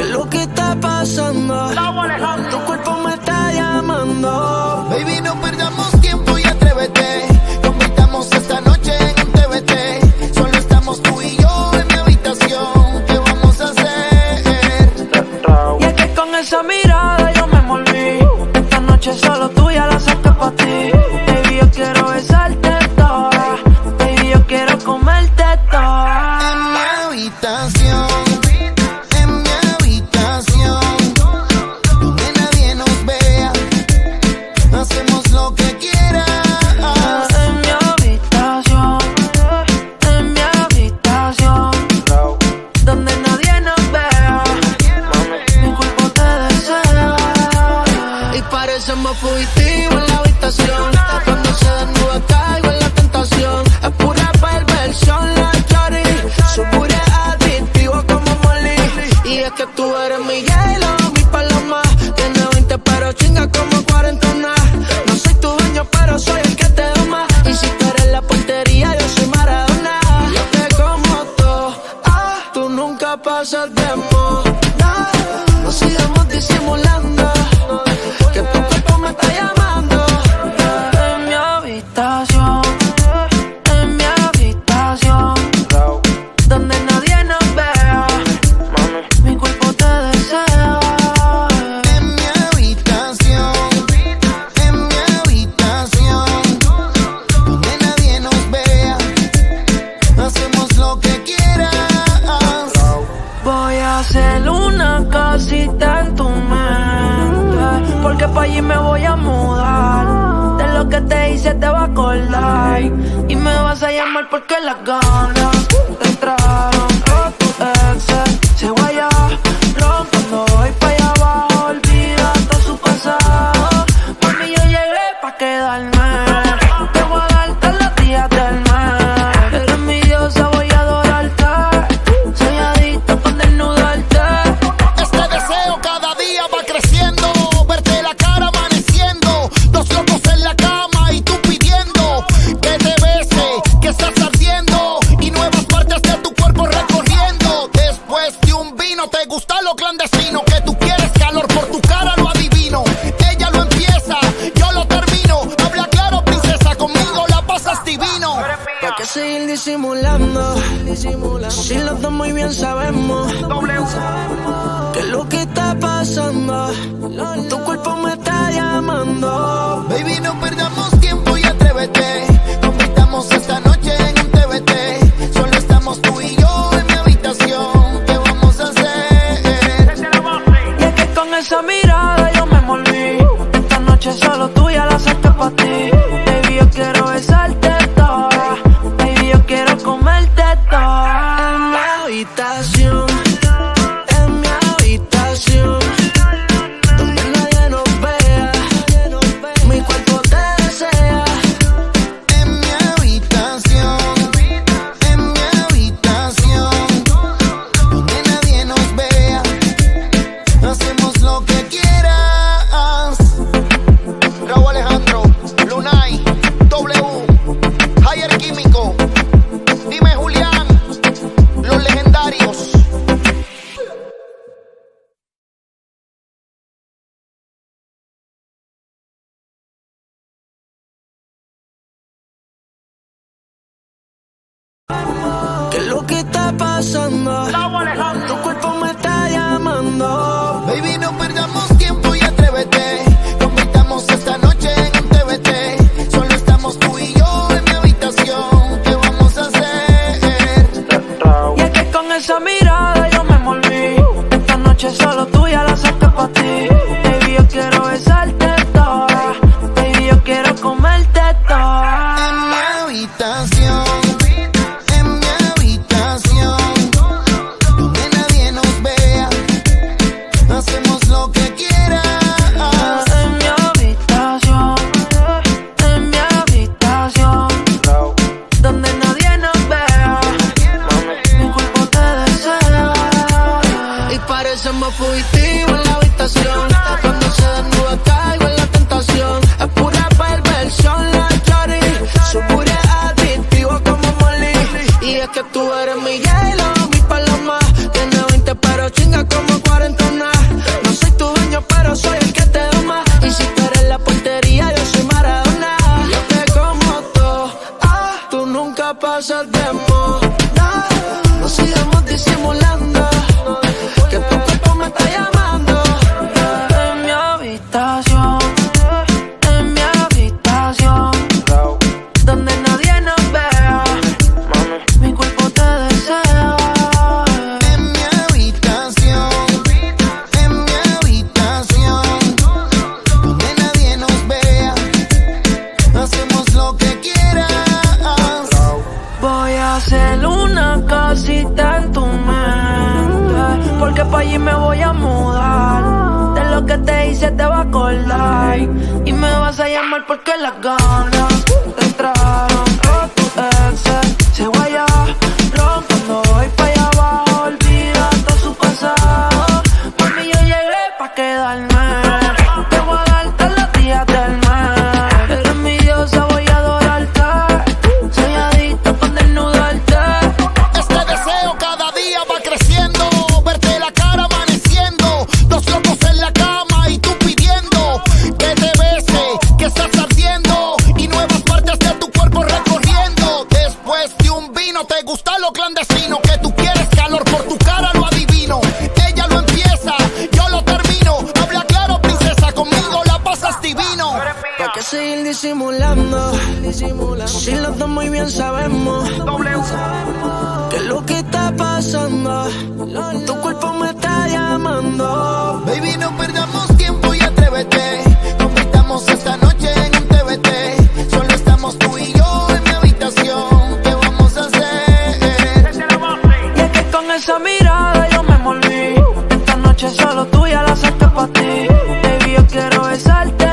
¿Qué es lo que está pasando? Tu cuerpo me está llamando. Baby, no perdamos tiempo y atrévete. Convirtamos esta noche en un TBT. Solo estamos tú y yo en mi habitación. ¿Qué vamos a hacer? Y es que con esa mirada yo me envolví. Esta noche solo tuya la saqué pa' ti. Baby, yo quiero besarte toda. Baby, yo quiero comerte toda. En mi habitación. Fugitivo en la habitación, cuando se desnuda caigo en la tentación. Es pura perversión la chori, su pura adictivo como Molly. Y es que tú eres mi J.Lo, mi paloma. Tiene 20 pero chinga como cuarentona. No soy tu dueño pero soy el que te ama. Y si tú eres la portería yo soy Maradona. Yo te como todo, ah, tú nunca pasas de moda. No sigamos disimulando. Casita en tu mente, porque pa' allí me voy a mudar. De lo que te hice te va a acordar y me vas a llamar porque las ganas te trajeron a tu ex. Se guaya, rompando hoy pa' allá abajo, olvida todo su pasado. Mami, yo llegué pa' quedarme, te voy a dar todos los días del mes. Eres mi diosa, voy a adorarte, soy adicto con desnudarte. Seguir disimulando, si los dos muy bien sabemos qué es lo que está pasando. Tu cuerpo me está llamando. Baby, no perdamos tiempo y atrévete. Convirtamos esta noche en un TBT. Solo estamos tú y yo en mi habitación. ¿Qué vamos a hacer? Y es que con esa mirada yo me envolví. Esta noche solo tuya la saqué pa' ti. Baby, yo quiero besarte toda. Yo quiero comerte toda. En mi habitación, en mi habitación, donde nadie nos vea, mi cuerpo te desea. En mi habitación, en mi habitación, donde nadie nos vea, hacemos lo que quieras. Raúl Alejandro, Lunay, W, Jair Químico. ¿Qué es lo que está pasando? Tu cuerpo me está llamando. Baby, no perdamos tiempo y atrévete. Convirtamos esta noche en un TBT. Solo estamos tú y yo en mi habitación. ¿Qué vamos a hacer? Y es que con esa mirada yo me envolví. Esta noche solo tuya la saqué pa' ti. Baby, yo quiero besarte toda. Baby, yo quiero comerte toda. En mi habitación. Somos fugitivos en la habitación, cuando se desnuda caigo en la tentación. Es pura perversión la chori, su pura adictivo como Molly. Y es que tú eres mi J.Lo, mi paloma. Tiene 20 pero chinga como 40. voy a mudar. De lo que te hice te va a acordar. Y me vas a llamar porque las ganas te entraron. A tu ex se guaya, roncando voy pa' allá abajo. Olvida todo su pasado. Mami, yo llegué pa' quedarme. Te voy a dar todos los días del mes. Eres mi diosa, voy a adorarte. Soy adicto con desnudarte. Este deseo cada día va creciendo. Verte la cara amaneciendo. Dos locos en la cama y tú pidiendo que te bese, que estás ardiendo. Y nuevas partes de tu cuerpo recorriendo. Después de un vino te gusta lo clandestino. Que tú quieres calor por tu cara lo adivino. Ella lo empieza, yo lo termino. Habla claro, princesa, conmigo la pasas divino. ¿Para qué seguir disimulando? Si los dos muy bien sabemos que es lo que está pasando. Tu cuerpo me está llamando. Baby, no perdamos tiempo y atrévete. Convertamos esta noche en un TBT. Solo estamos tú y yo en mi habitación. ¿Qué vamos a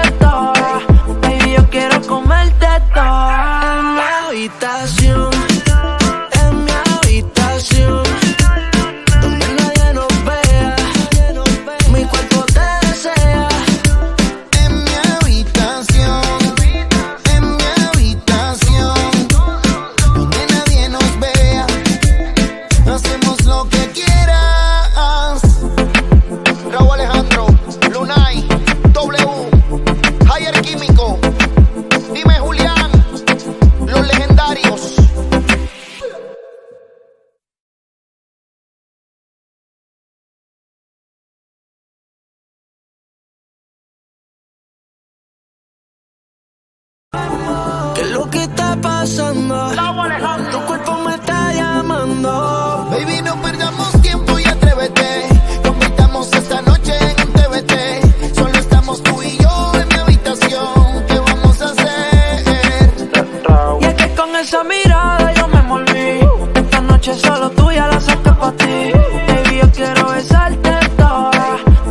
hacer? Y es que con esa mirada yo me molví. Esta noche solo tú ya la saqué pa' ti. Baby, yo quiero besarte toda. Baby, yo quiero comerte toda. En mi habitación. En mi habitación. Donde nadie nos vea. Mi cuerpo te desea. En mi habitación. En mi habitación. Donde nadie nos vea. Hacemos lo que quieras. Raúl Alejandro, Lunay, W, Jair Químico, Dime Julián, los legendarios. ¿Qué es lo que está pasando? Tu cuerpo me está llamando. Baby, no perdamos tiempo y atrévete. Convertamos esta noche en un TBT. Solo estamos tú y yo en mi habitación. ¿Qué vamos a hacer? Y es que con esa mirada yo me molví. Esta noche solo tú ya la saqué pa' ti. Baby, yo quiero besarte toda.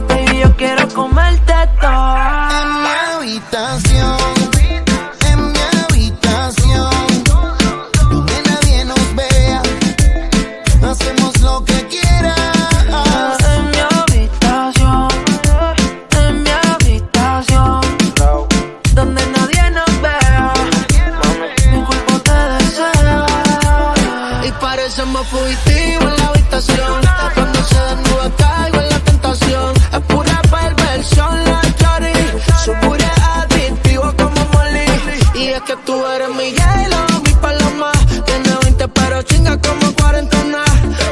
Baby, yo quiero comerte toda. En mi habitación. En mi habitación. Donde nadie nos vea. Hacemos lo que quieras. En mi habitación. En mi habitación. Donde nadie nos vea. Mi cuerpo te desea. Y parecemos fugitivos en la habitación. Cuando se desnuda caigo en la tentación. Es pura perversión la Chori. Su pura adictivo como Molly. Y es que tú eres mi J.Lo, mi paloma. Tienes 20 pero chinga como cuarentona.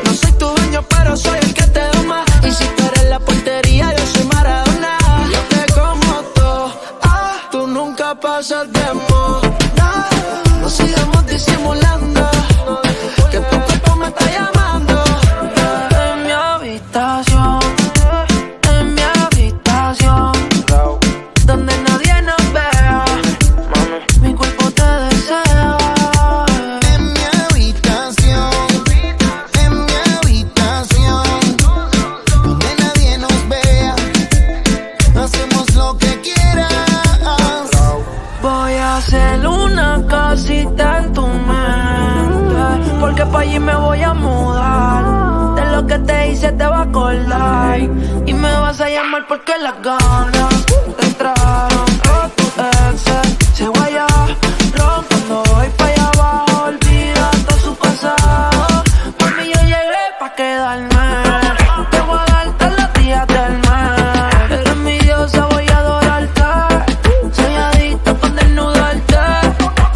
No soy tu dueño pero soy el que te ama. Y si tú eres la portería yo soy Maradona. Yo te como todo, ah, tú nunca pasas de moda. No sigamos disimulando que tu cuerpo me está llamando. En mi habitación. En mi habitación. Donde nadie nos vea. Mi cuerpo te desea. En mi habitación. En mi habitación. Donde nadie nos vea. Hacemos lo que quieras. Voy a hacer una casita en tu mente. Porque pa' allí me voy a mudar. De lo que te hice te va a acordar. Y me vas a llamar porque las ganas te entraron. A tu ex se guaya, roncando voy pa' allá abajo. Olvida todo su pasado. Mami, yo llegué pa' quedarme. Te voy a dar todos los días del mes. Eres mi diosa, voy a adorarte. Soy adicto con desnudarte.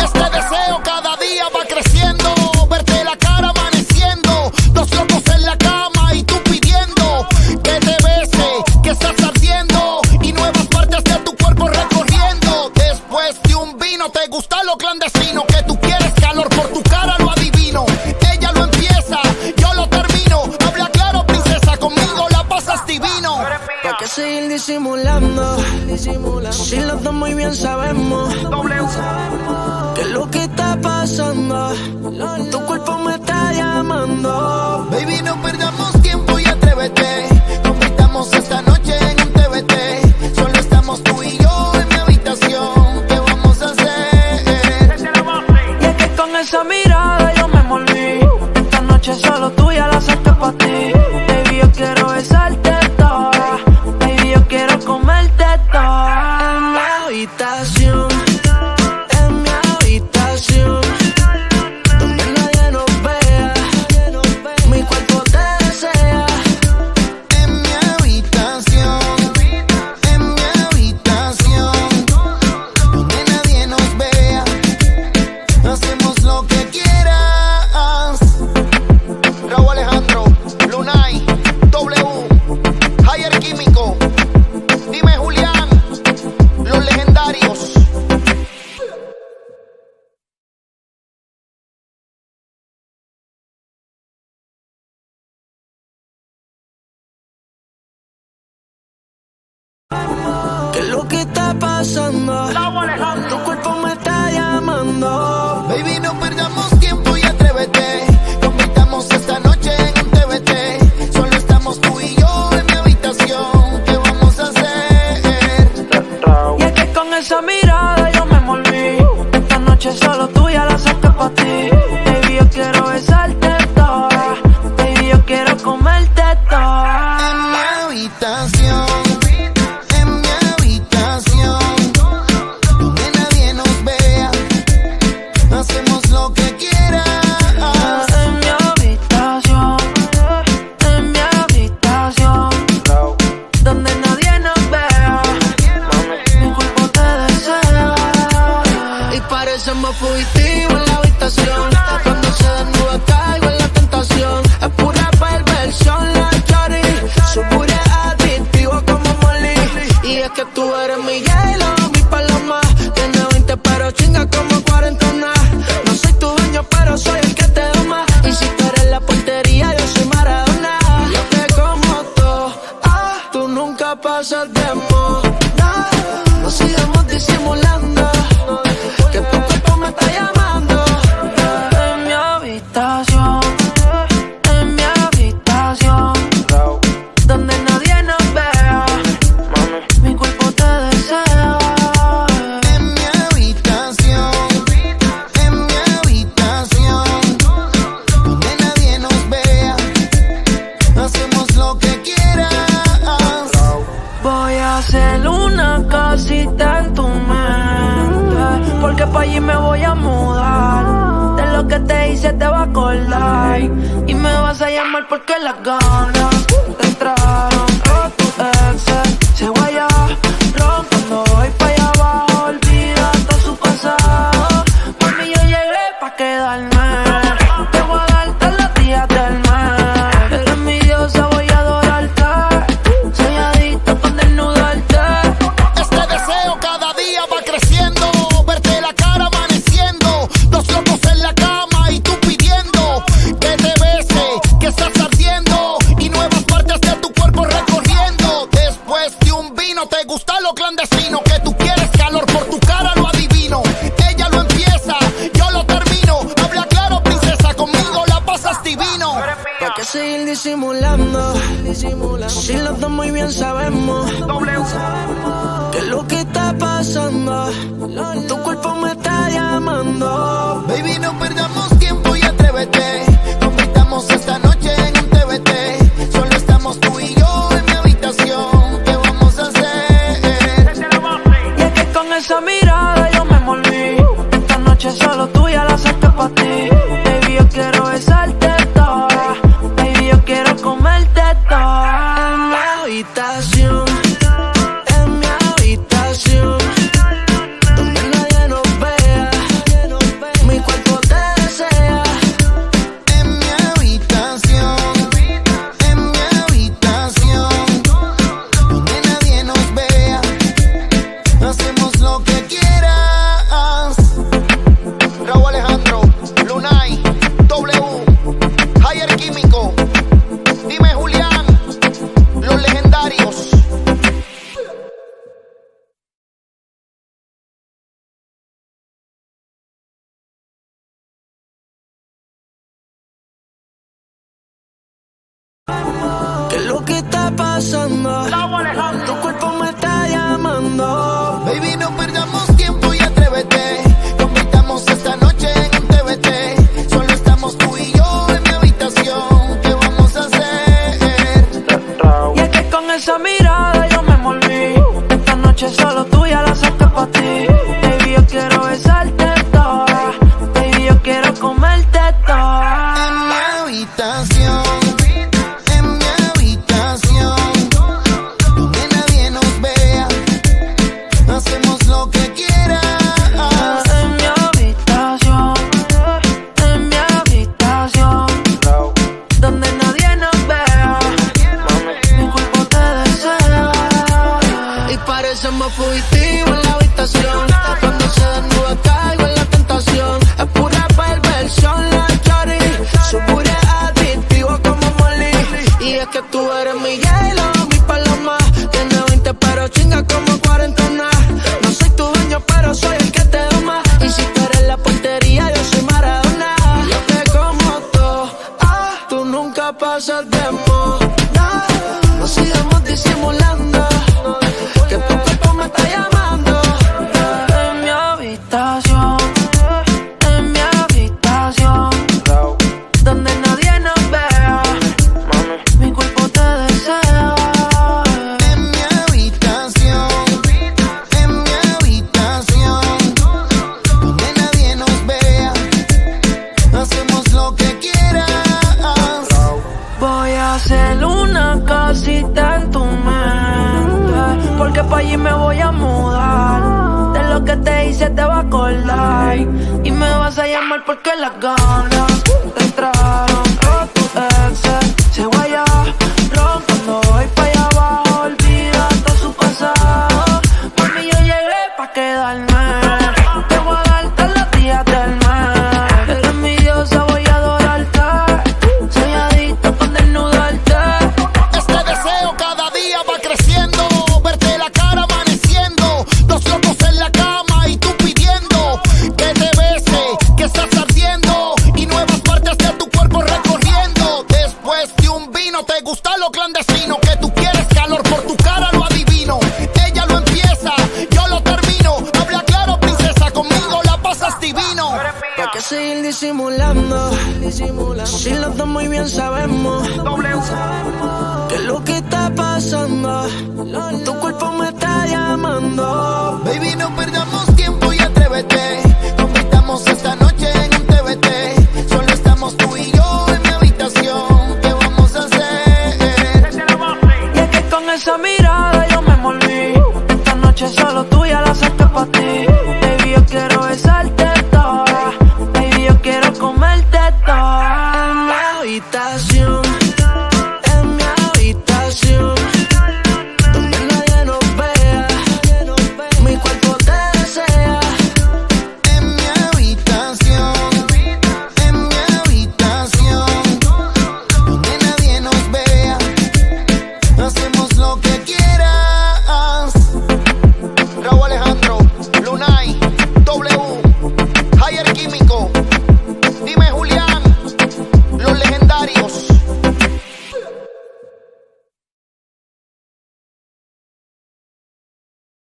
Este deseo cada día va creciendo. Verte la cara amaneciendo. Dos locos en la cama y tú pidiendo que te bese, que estás ardiendo. Y nuevas partes de tu cuerpo recorriendo. Después de un vino te gusta lo clandestino. Que tú quieres calor por tu cara lo adivino. Ella lo empieza, yo lo termino. Habla claro, princesa, conmigo la pasas divino. ¿Para qué seguir disimulando? Si los dos muy bien sabemos que es lo que está pasando. Tu cuerpo me está llamando. Baby, no perdamos tiempo y atrévete. Convertamos pasando. Tu cuerpo me está llamando. Baby, no perdamos tiempo y atrévete. Convirtamos esta noche en un TBT. Solo estamos tú y yo en mi habitación. ¿Qué vamos a hacer? Y es que con esa mirada yo me envolví. Esta noche solo tuya la saqué pa' ti. Baby, yo quiero besarte toda. Baby, yo quiero comerte toda. En mi habitación. Somos fugitivos en la habitación. Cuando se desnuda caigo en la tentación. Es pura perversión la Chori. Su pura adictivo como Molly. Y es que tú eres mi J.Lo, mi paloma. Tiene 20 pero chinga como cuarentona. No soy tu dueño pero soy el que te ama. Y si tú eres la portería yo soy Maradona. Yo te como todo. Ah, tú nunca pasas de moda. No sigamos disimulando. En mi habitación, donde nadie nos vea, mi cuerpo te desea. En mi habitación, en mi habitación, donde nadie nos vea, hacemos lo que quieras. Voy a hacer una casita en tu mente, porque pa' allí me voy a mudar. Lo que te hice te va a acordar y me vas a llamar porque las ganas te entraron a tu ex. Se guayaron cuando voy pa' allá abajo, olvida todo su pasado. Mami, yo llegué pa' quedarme, te voy a dar todos los días del mes. Eres mi diosa, voy a adorarte, soy adicto con desnudarte. Este deseo cada día va creciendo, verte la cara amaneciendo, los locos en la clandestino, que tú quieres calor, por tu cara lo adivino. Ella lo empieza, yo lo termino. Habla claro, princesa, conmigo la pasas divino. ¿Para qué seguir disimulando? Si los dos muy bien sabemos que lo que está pasando, tu cuerpo me está llamando. Baby, no perdamos tiempo y atrévete. Convirtamos esta noche en un TBT. Solo estamos tú y yo en mi habitación. Esa mirada yo me envolví. Esta noche solo tuya la saqué pa' ti. Baby, yo quiero besarte toda. Baby, yo quiero comerte toda. En mi habitación, en mi habitación, donde nadie nos vea, mi cuerpo te desea. En mi habitación, en mi habitación, donde nadie nos vea, hacemos lo que quieras. Raúl Alejandro, Lunay, W, Jair Químico, dime Julián, los legendarios. ¿Qué es lo que está pasando? Tu cuerpo me está llamando. Baby, no perdamos tiempo y atrévete. Convirtamos esta noche en un TBT. Solo estamos tú y yo en mi habitación. ¿Qué vamos a hacer? Y es que con esa mirada yo me envolví. Esta noche solo tuya la saqué pa' ti. Baby, yo quiero besarte toda. Baby, yo quiero comerte toda. En mi habitación. Somos fugitivos en la habitación. Cuando se desnuda caigo en la tentación. Es pura perversión la Chori. Su pura adictivo como Molly. Y es que tú eres mi J.Lo, mi paloma. Tiene 20 pero chinga como cuarentona. No pa' allí me voy a mudar. De lo que te hice te va a acordar. Y me vas a llamar porque las ganas te entraron a tu ex. Se guaya, roncando, voy pa' allá abajo, olvida todo su pasado. Por mí yo llegué pa' quedarme. Te voy a dar todos los días del mes. Eres mi diosa, voy a adorarte. Soy adicto con desnudarte. Este deseo cada día va creciendo. Verte la cara amaneciendo. Los locos en la cama y tú pidiendo que te bese, que estás ardiendo. Y nuevas partes de tu cuerpo recorriendo. Después de un vino te gusta lo clandestino. Que tú quieres calor por tu cara lo adivino. Ella lo empieza, yo lo termino. Habla claro, princesa, conmigo la pasas divino. ¿Para qué seguir disimulando? Si los dos muy bien sabemos que es lo que está pasando. Tu cuerpo me está llamando. Baby, no perdamos tiempo y atrévete. Conquistamos esta noche en un TBT. Solo estamos tú y yo en mi habitación. ¿Qué vamos a hacer? Y es que con esa mirada yo me molví. Esta noche solo tuya la saqué pa' ti. Baby, yo quiero besarte toda. Baby, yo quiero comerte toda. En mi habitación. En mi habitación. Donde nadie nos vea. Mi cuerpo te desea. En mi habitación. En mi habitación. Donde nadie nos vea. Hacemos lo que quieras. Raúl Alejandro, Lunay, W, Jair Químico, Dime Julián, los legendarios. ¿Qué es lo que está pasando? Tu cuerpo me está llamando. Baby, no perdamos tiempo y atrévete. Conquistamos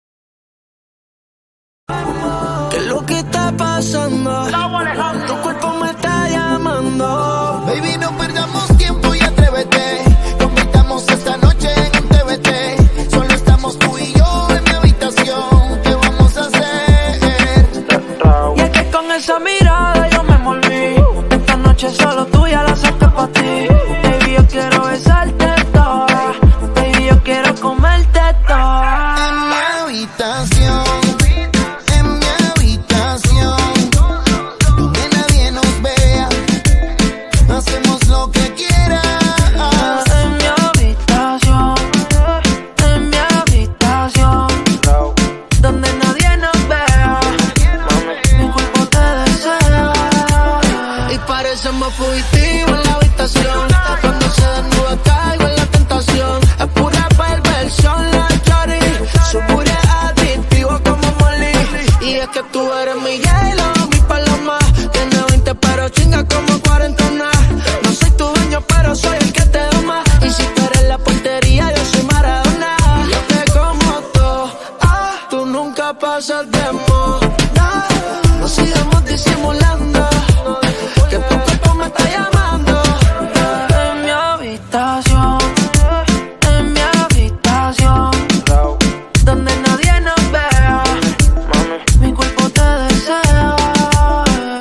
esta noche en un TBT. Solo estamos tú y yo en mi habitación. ¿Qué vamos a hacer? Y es que con esa mirada yo me molví. Esta noche solo tuya la saqué pa' ti. Baby, yo quiero besarte toda. Baby, yo quiero comerte toda. En mi habitación. En mi habitación, donde nadie nos vea, hacemos lo que quieras. En mi habitación, en mi habitación, donde nadie nos vea, mi cuerpo te desea. Y parecemos fugitivos en la habitación. Cuando se desnuda caigo en la tentación. Es pura perversión la chori. Su pura adictivo como Molly. Y es que tú eres mi J.Lo, mi paloma. Tienes 20 pero chinga como cuarentona. No soy tu dueño pero soy el que te ama. Y si tú eres la portería yo soy Maradona. Yo te como todo, ah, tú nunca pasas de moda. No sigamos disimulando que tu cuerpo me está llamando. En mi habitación, en mi habitación, donde nadie nos vea, mi cuerpo te desea.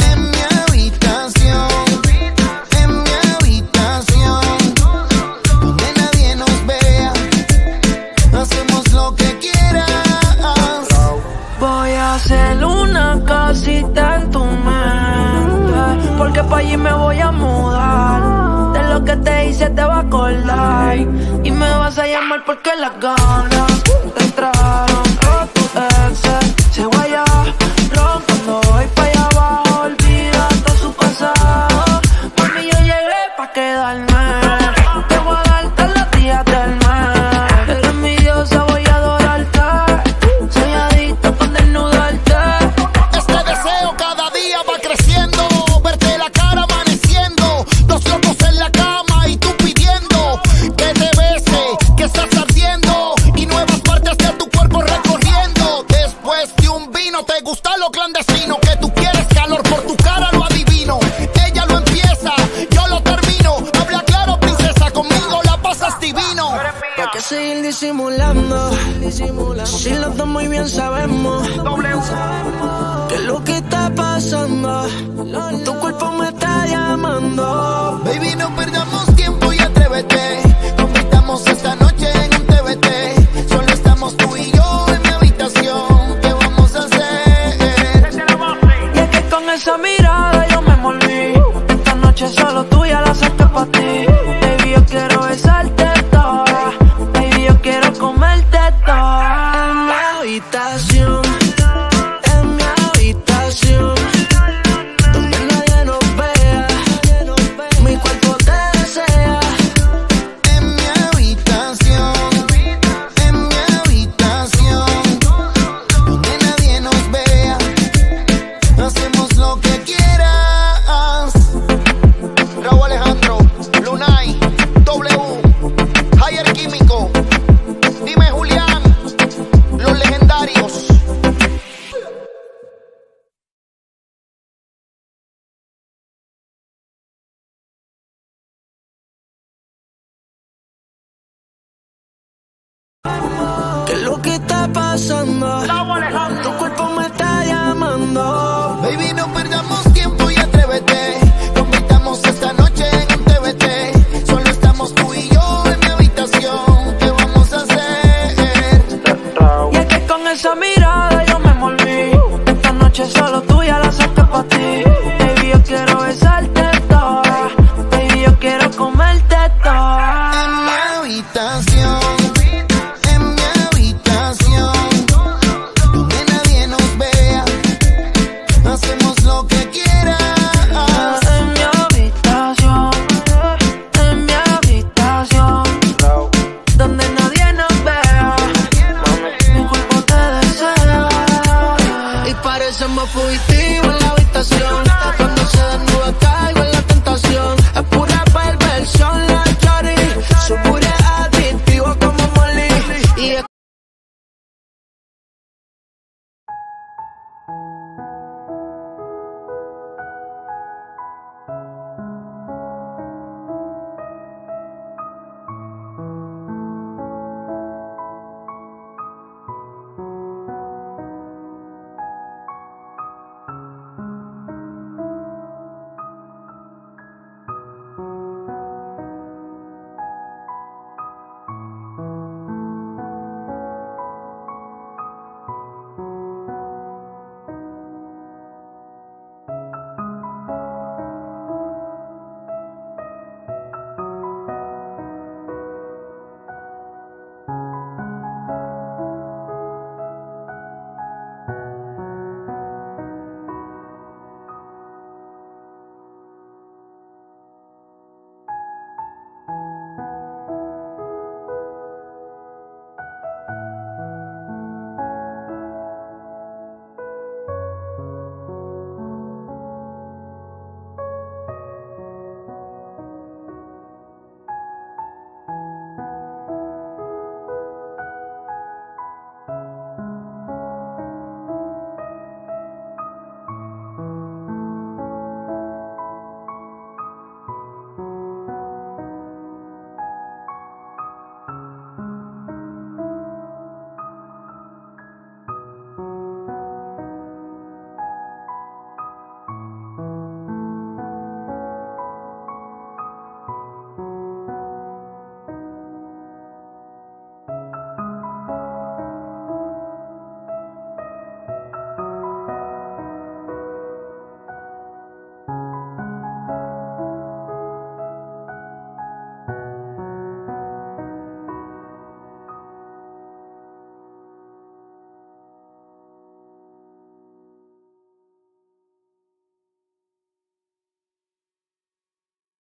En mi habitación, en mi habitación, donde nadie nos vea, hacemos lo que quieras. Voy a hacer una casita en tu mente, porque pa' allí me voy a mudar. De lo que te hice te va a acordar. Y me vas a llamar porque las ganas te entraron a tu ex. Se guaya, roncando, voy pa' allá abajo, olvida todo su pasado. Por mí yo llegué pa' quedarme. Te voy a dar todos los días del mes. Eres mi diosa, voy a adorarte. Soy adicto con desnudarte. Este deseo cada día va creciendo. Verte la cara amaneciendo. Los locos en la cama y tú pidiendo que te bese, que estás ardiendo. Y nuevas partes de tu cuerpo recorriendo. Después de un vino te gusta lo clandestino. Que tú quieres calor por tu cara lo adivino. Ella lo empieza, yo lo termino. Habla claro, princesa, conmigo la pasas divino. ¿Para qué seguir disimulando? Si los dos muy bien sabemos que es lo que está pasando. Tu cuerpo me está llamando. Baby, no perdamos tiempo y atrévete. algo que está pasando. Tu cuerpo me está llamando.